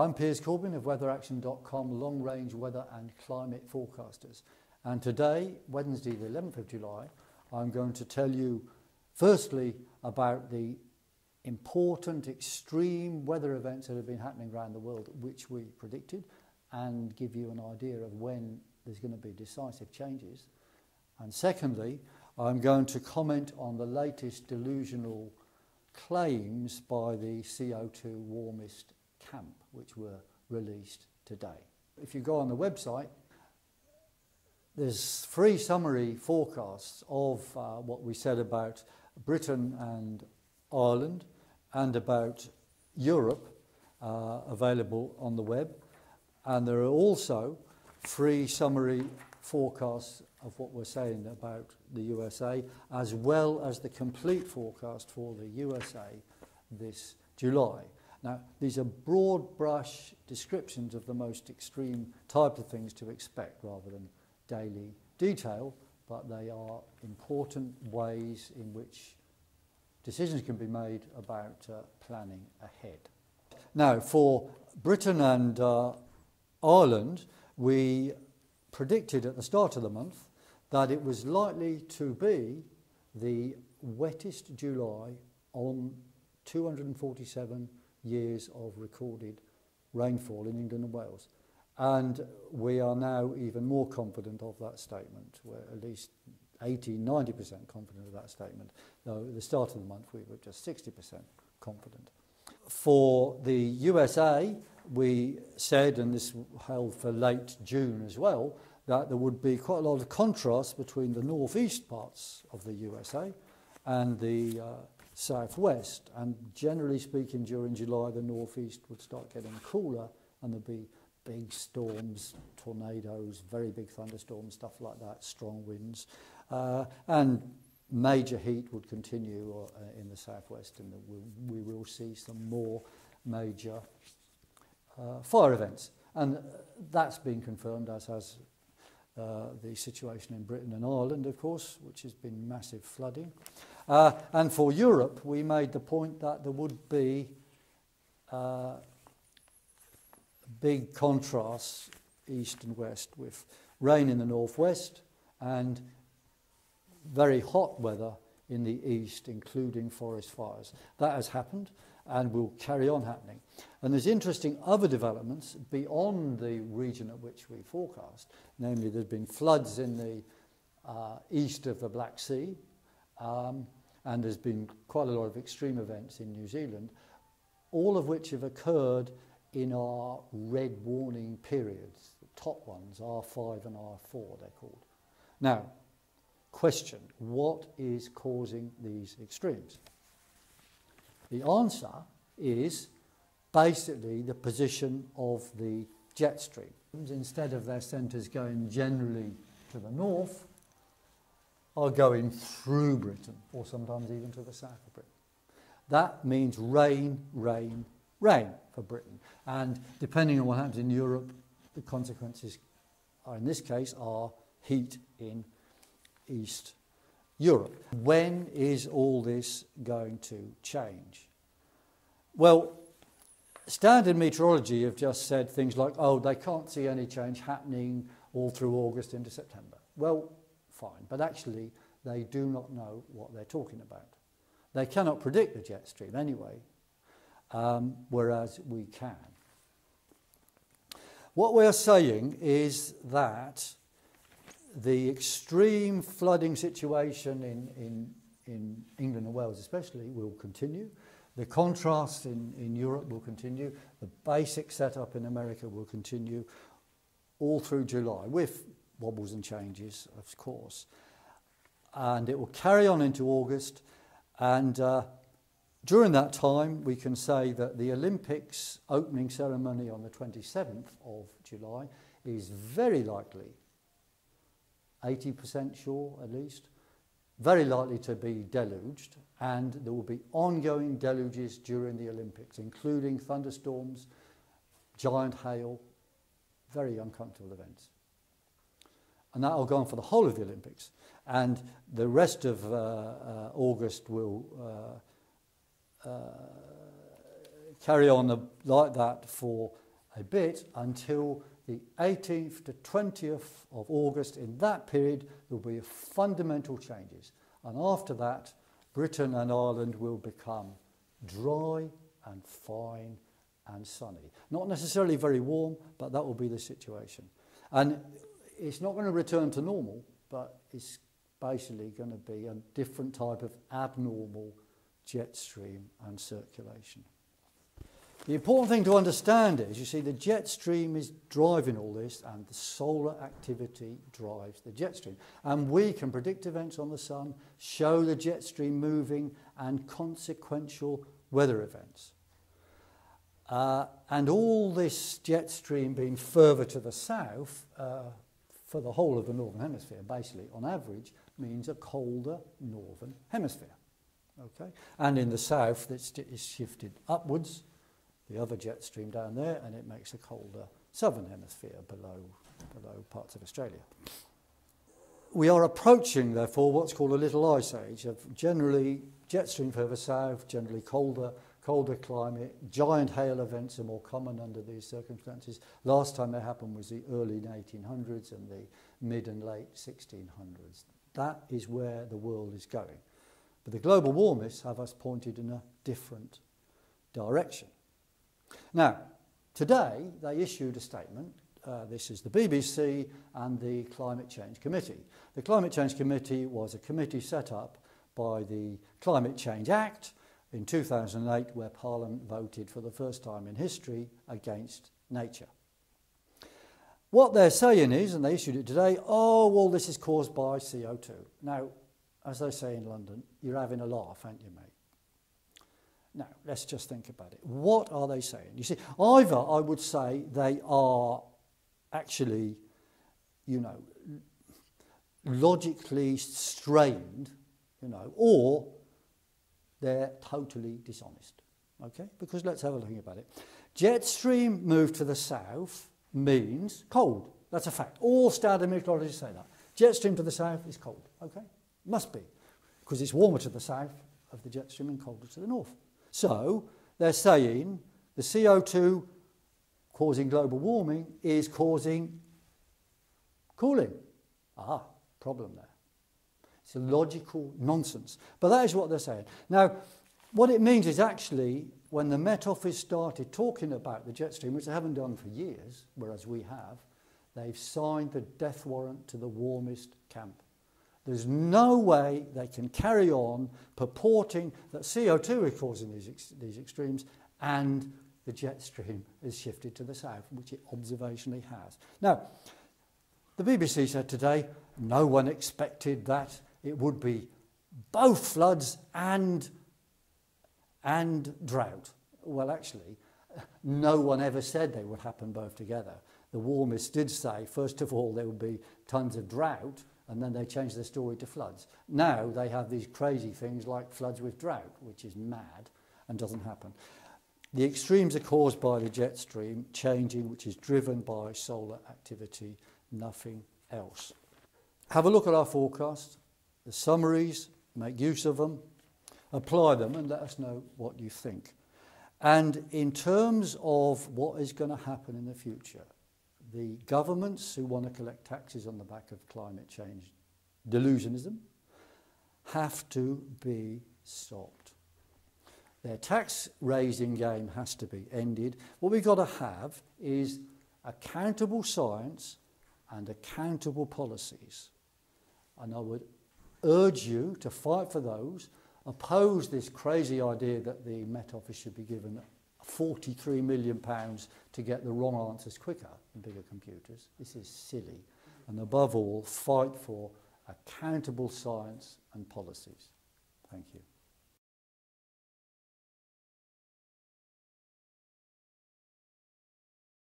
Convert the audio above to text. I'm Piers Corbyn of weatheraction.com, long-range weather and climate forecasters. And today, Wednesday the 11th of July, I'm going to tell you firstly about the important extreme weather events that have been happening around the world which we predicted, and give you an idea of when there's going to be decisive changes. And secondly, I'm going to comment on the latest delusional claims by the CO2 warmist camp, which were released today. If you go on the website, there's free summary forecasts of what we said about Britain and Ireland and about Europe available on the web. And there are also free summary forecasts of what we're saying about the USA, as well as the complete forecast for the USA this July. Now, these are broad brush descriptions of the most extreme type of things to expect rather than daily detail, but they are important ways in which decisions can be made about planning ahead. Now, for Britain and Ireland, we predicted at the start of the month that it was likely to be the wettest July on 247 years of recorded rainfall in England and Wales. And we are now even more confident of that statement. We're at least 80–90% confident of that statement, though at the start of the month we were just 60% confident. For the USA, we said, and this held for late June as well, that there would be quite a lot of contrast between the northeast parts of the USA and the southwest. And generally speaking, during July, the northeast would start getting cooler and there'd be big storms, tornadoes, very big thunderstorms, stuff like that, strong winds. And major heat would continue in the southwest, and we will see some more major fire events. And that's been confirmed, as has the situation in Britain and Ireland, of course, which has been massive flooding. And for Europe, we made the point that there would be big contrasts east and west, with rain in the northwest and very hot weather in the east, including forest fires. That has happened and will carry on happening. And there's interesting other developments beyond the region at which we forecast. Namely, there's been floods in the east of the Black Sea, and there's been quite a lot of extreme events in New Zealand, all of which have occurred in our red warning periods. The top ones, R5 and R4, they're called. Now, question, what is causing these extremes? The answer is basically the position of the jet stream. Instead of their centres going generally to the north, are going through Britain, or sometimes even to the south of Britain. That means rain, rain, rain for Britain. And depending on what happens in Europe, the consequences are, in this case, are heat in East Europe. When is all this going to change? Well, standard meteorology have just said things like, oh, they can't see any change happening all through August into September. Well, fine, but actually they do not know what they're talking about. They cannot predict the jet stream anyway, whereas we can. What we are saying is that the extreme flooding situation in England and Wales especially will continue. The contrast in Europe will continue. The basic setup in America will continue all through July, with wobbles and changes, of course. And it will carry on into August. And during that time, we can say that the Olympics opening ceremony on the 27th of July is very likely, 80% sure at least, very likely to be deluged, and there will be ongoing deluges during the Olympics, including thunderstorms, giant hail, very uncomfortable events. And that will go on for the whole of the Olympics, and the rest of August will carry on like that for a bit until the 18th to 20th of August. In that period, there will be fundamental changes. And after that, Britain and Ireland will become dry and fine and sunny. Not necessarily very warm, but that will be the situation. And it's not going to return to normal, but it's basically going to be a different type of abnormal jet stream and circulation. The important thing to understand is, you see, the jet stream is driving all this, and the solar activity drives the jet stream. And we can predict events on the sun, show the jet stream moving, and consequential weather events. And all this jet stream being further to the south, for the whole of the northern hemisphere, basically, on average, means a colder northern hemisphere. Okay? And in the south, it's shifted upwards, the other jet stream down there, and it makes a colder southern hemisphere below parts of Australia. We are approaching, therefore, what's called a little ice age of generally jet stream further south, generally colder climate. Giant hail events are more common under these circumstances. Last time they happened was the early 1800s and the mid and late 1600s. That is where the world is going. But the global warmists have us pointed in a different direction. Now, today they issued a statement. This is the BBC and the Climate Change Committee. The Climate Change Committee was a committee set up by the Climate Change Act in 2008, where Parliament voted for the first time in history against nature. What they're saying is, and they issued it today, oh, well, this is caused by CO2. Now, as they say in London, you're having a laugh, aren't you, mate? Now, let's just think about it. What are they saying? You see, either I would say they are actually, you know, logically strained, you know, or they're totally dishonest, okay? Because let's have a look about it. Jet stream moved to the south means cold. That's a fact. All standard meteorologists say that. Jet stream to the south is cold, okay? Must be, because it's warmer to the south of the jet stream and colder to the north. So they're saying the CO2 causing global warming is causing cooling. Ah, problem there. It's a logical nonsense. But that is what they're saying. Now, what it means is actually when the Met Office started talking about the jet stream, which they haven't done for years, whereas we have, they've signed the death warrant to the warmest camp. There's no way they can carry on purporting that CO2 is causing these extremes and the jet stream is shifted to the south, which it observationally has. Now, the BBC said today, no one expected that it would be both floods and drought. Well, actually, no one ever said they would happen both together. The warmists did say, first of all, there would be tons of drought, and then they changed their story to floods. Now they have these crazy things like floods with drought, which is mad and doesn't happen. The extremes are caused by the jet stream changing, which is driven by solar activity, nothing else. Have a look at our forecast, the summaries, make use of them, apply them, and let us know what you think. And in terms of what is going to happen in the future, the governments who want to collect taxes on the back of climate change delusionism have to be stopped. Their tax raising game has to be ended. What we've got to have is accountable science and accountable policies. And I would urge you to fight for those, oppose this crazy idea that the Met Office should be given £43 million to get the wrong answers quicker in bigger computers. This is silly. And above all, fight for accountable science and policies. Thank you.